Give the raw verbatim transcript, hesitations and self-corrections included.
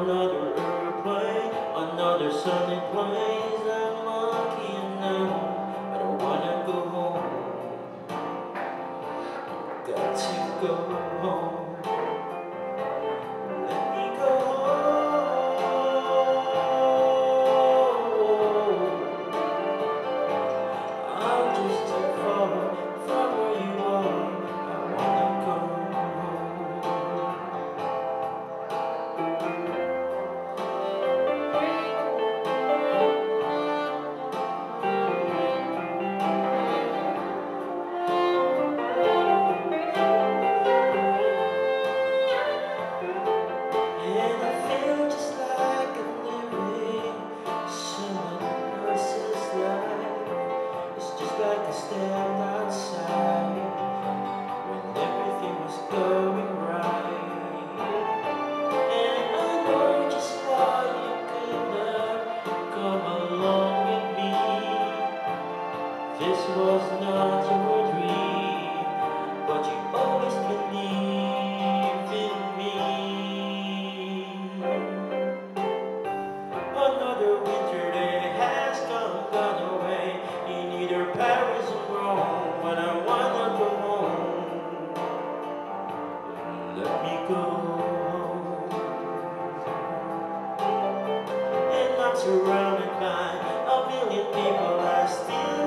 Another airplane, another sunny place. I'm lucky now, I don't wanna go home. Got to go home. Stand outside when everything was going right, and I know just why you could not come along with me. This was not your dream, but you always believed in me. Another winter day has come, gone away in either Paris. Surrounded by a million people, I still